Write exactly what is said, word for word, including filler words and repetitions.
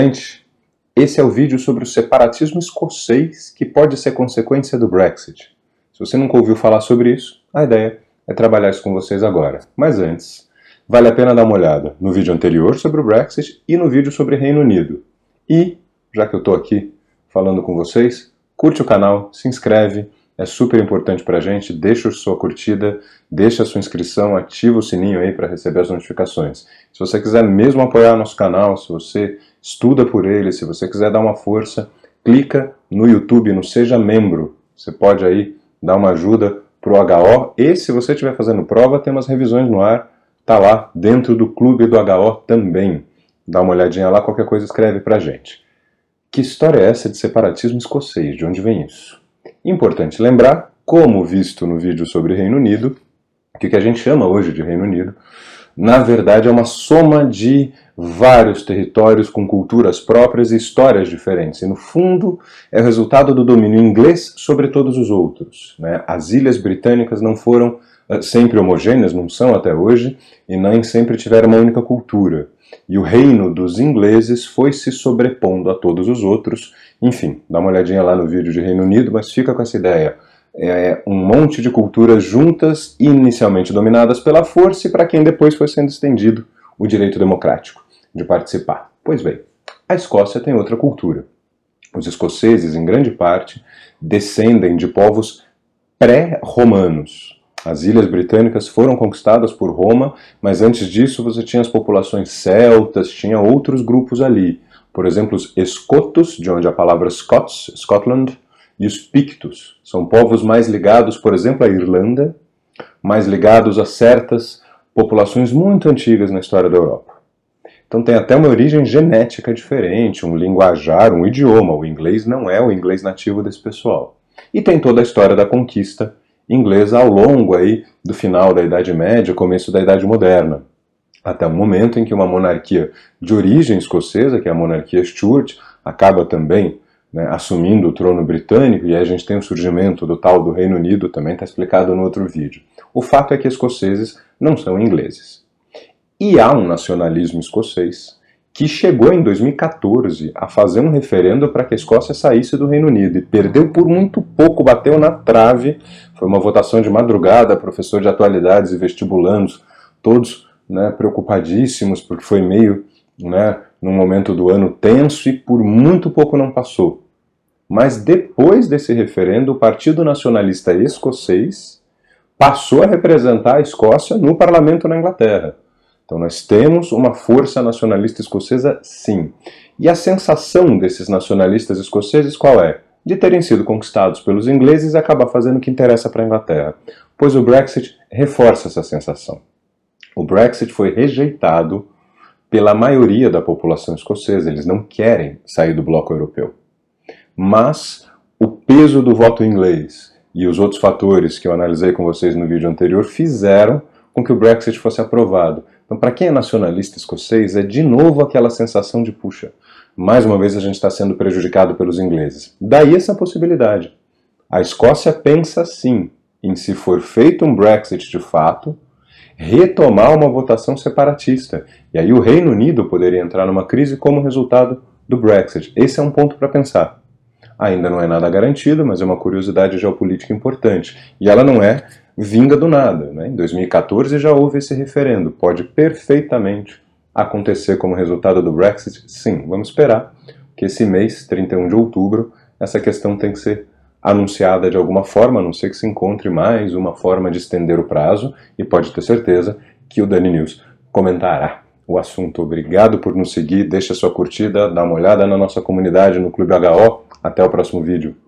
gente, esse é o vídeo sobre o separatismo escocês que pode ser consequência do Brexit. Se você nunca ouviu falar sobre isso, a ideia é trabalhar isso com vocês agora. Mas antes, vale a pena dar uma olhada no vídeo anterior sobre o Brexit e no vídeo sobre Reino Unido. E, já que eu estou aqui falando com vocês, curte o canal, se inscreve, é super importante pra gente, deixa a sua curtida, deixa a sua inscrição, ativa o sininho aí para receber as notificações. Se você quiser mesmo apoiar nosso canal, se você estuda por ele, se você quiser dar uma força, clica no YouTube, no Seja Membro, você pode aí dar uma ajuda pro H O, e se você estiver fazendo prova, tem umas revisões no ar, tá lá dentro do clube do H O também. Dá uma olhadinha lá, qualquer coisa escreve pra gente. Que história é essa de separatismo escocês? De onde vem isso? Importante lembrar, como visto no vídeo sobre Reino Unido, que o que a gente chama hoje de Reino Unido, na verdade é uma soma de vários territórios com culturas próprias e histórias diferentes. E no fundo é o resultado do domínio inglês sobre todos os outros, né? As ilhas britânicas não foram sempre homogêneas, não são até hoje, e nem sempre tiveram uma única cultura. E o reino dos ingleses foi se sobrepondo a todos os outros. Enfim, dá uma olhadinha lá no vídeo de Reino Unido, mas fica com essa ideia. É um monte de culturas juntas, inicialmente dominadas pela força, e para quem depois foi sendo estendido o direito democrático de participar. Pois bem, a Escócia tem outra cultura. Os escoceses, em grande parte, descendem de povos pré-romanos. As ilhas britânicas foram conquistadas por Roma, mas antes disso você tinha as populações celtas, tinha outros grupos ali. Por exemplo, os escotos, de onde a palavra Scots, Scotland, e os pictos. São povos mais ligados, por exemplo, à Irlanda, mais ligados a certas populações muito antigas na história da Europa. Então tem até uma origem genética diferente, um linguajar, um idioma. O inglês não é o inglês nativo desse pessoal. E tem toda a história da conquista inglesa ao longo aí do final da Idade Média, começo da Idade Moderna, até o momento em que uma monarquia de origem escocesa, que é a monarquia Stuart, acaba também, né, assumindo o trono britânico, e aí a gente tem o surgimento do tal do Reino Unido, também está explicado no outro vídeo. O fato é que escoceses não são ingleses. E há um nacionalismo escocês que chegou em dois mil e quatorze a fazer um referendo para que a Escócia saísse do Reino Unido, e perdeu por muito pouco, bateu na trave, foi uma votação de madrugada, professor de atualidades e vestibulandos, todos, né, preocupadíssimos, porque foi meio, né, num momento do ano tenso, e por muito pouco não passou. Mas depois desse referendo, o Partido Nacionalista Escocês passou a representar a Escócia no parlamento na Inglaterra. Então nós temos uma força nacionalista escocesa, sim. E a sensação desses nacionalistas escoceses qual é? De terem sido conquistados pelos ingleses e acabar fazendo o que interessa para a Inglaterra. Pois o Brexit reforça essa sensação. O Brexit foi rejeitado pela maioria da população escocesa. Eles não querem sair do bloco europeu. Mas o peso do voto inglês e os outros fatores que eu analisei com vocês no vídeo anterior fizeram com que o Brexit fosse aprovado. Então, para quem é nacionalista escocês, é de novo aquela sensação de, puxa, mais uma vez a gente está sendo prejudicado pelos ingleses. Daí essa possibilidade. A Escócia pensa, sim, em, se for feito um Brexit de fato, retomar uma votação separatista. E aí o Reino Unido poderia entrar numa crise como resultado do Brexit. Esse é um ponto para pensar. Ainda não é nada garantido, mas é uma curiosidade geopolítica importante. E ela não é vinga do nada, né? Em dois mil e quatorze já houve esse referendo. Pode perfeitamente acontecer como resultado do Brexit? Sim, vamos esperar que esse mês, trinta e um de outubro, essa questão tem que ser anunciada de alguma forma, a não ser que se encontre mais uma forma de estender o prazo, e pode ter certeza que o Dani News comentará o assunto. Obrigado por nos seguir, deixa sua curtida, dá uma olhada na nossa comunidade no Clube H O. Até o próximo vídeo.